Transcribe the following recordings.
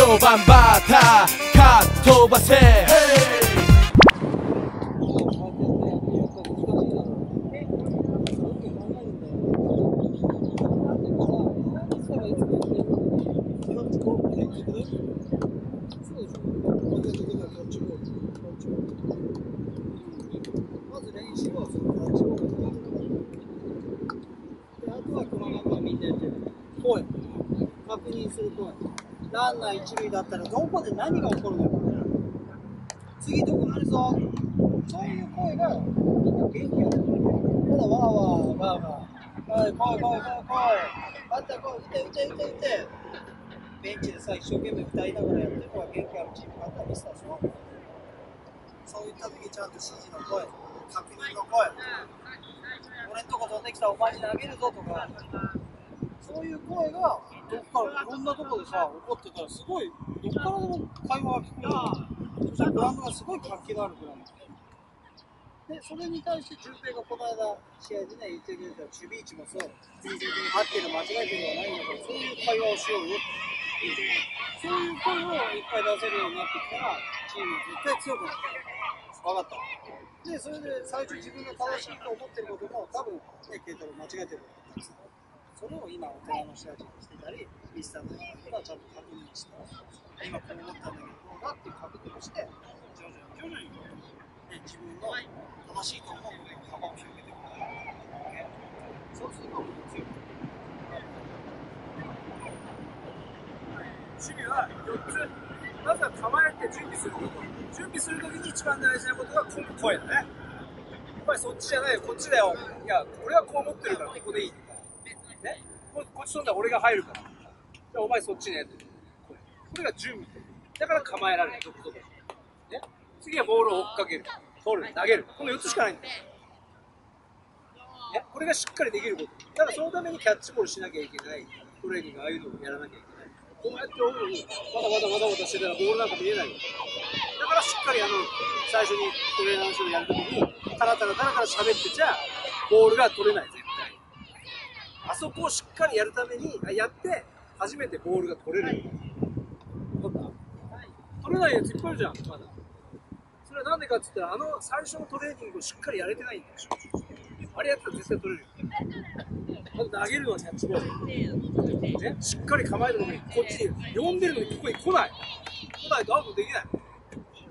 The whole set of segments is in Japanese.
초반바타 카토바세確認すると、ランナー一塁だったらどこで何が起こるのか、次どこにあるぞ、そういう声がみんな元気が出る。ただわーわーわーわー、来い来い来い来い、バッター来い、打て打て打て打て、ベンチでさ一生懸命歌いながらやってるのが元気あるチームだったりしたでしょ。そういった時ちゃんと指示の声、確認の声、俺んとこ飛んできたお前に投げるぞとか。そういう声がどこからいろんなところでさ起こってたらすごいどこからでも会話が聞こえる。そしたらグラウンドがすごい活気があるくらいで、それに対して順平がこの間試合でね言ってくれた守備位置もそう全然合ってる間違えてるのはないんだけど、そういう会話をしようよってそういう声をいっぱい出せるようになってきたらチームは絶対強くなる。分かった。でそれで最初自分が正しいと思ってることも多分ねケイタロウ間違えてることです。それを今、大人の試合にしてたり、ミスターの役がちゃんと確認して、今こう思ったんだけど、こうだっていう確認をして、徐々に自分の正しいと思うことに幅を広げていくことができる。そうすると、強く守備は4つ、まずは構えて準備すること。準備するときに一番大事なことが声だね。やっぱりそっちじゃないよ、こっちだよ。いや、俺はこう思ってるから、ここでいい。ね、こっち飛んだら俺が入るから、じゃあお前そっちねって、これが準備だから構えられる、ね、次はボールを追っかける、取る、投げる、この4つしかないんだよ、ね、これがしっかりできること。だからそのためにキャッチボールしなきゃいけない、トレーニング、ああいうのをやらなきゃいけない。こうやって追うのに、わだわだわだわだしてたらボールなんか見えないよ。だからしっかり最初にトレーナーの人をやるときに、タラタラタラから喋ってちゃ、ボールが取れない、絶対。あそこをしっかりやるためにやって初めてボールが取れる。取れないやついっぱいいるじゃん、まだ。それはなんでかって言ったら、最初のトレーニングをしっかりやれてないんでしょ。あれやったら絶対取れる。投げるのはキャッチボール、ね、しっかり構えるのに、こっちに呼んでるのにここに来ないとアウトできない。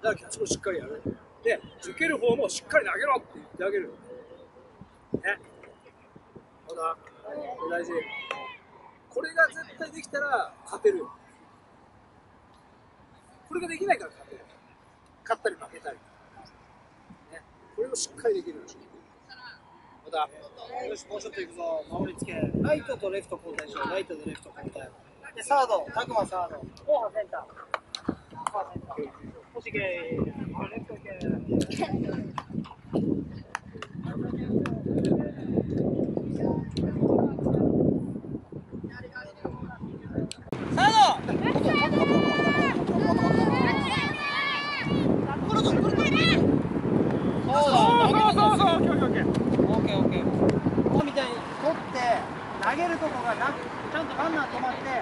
だからキャッチボールしっかりやる。で、受ける方もしっかり投げろって言ってあげる。ね、そうだ、大事。これが絶対できたら勝てるよ。これができないから勝てる。勝ったり負けたり、ね、これをしっかりできる。またよし、もうちょっといくぞ。守りつけ、ライトとレフト交代しよう。ライトとレフト交代で、サードタクマ、サード後半センター、後半センター押しゲー、レフトゲー投げるとこがなく、ちゃんとランナー止まって投げるとこがなかったら、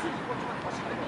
すぐこっちまで走ってくる。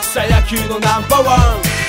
草野球のナンバーワン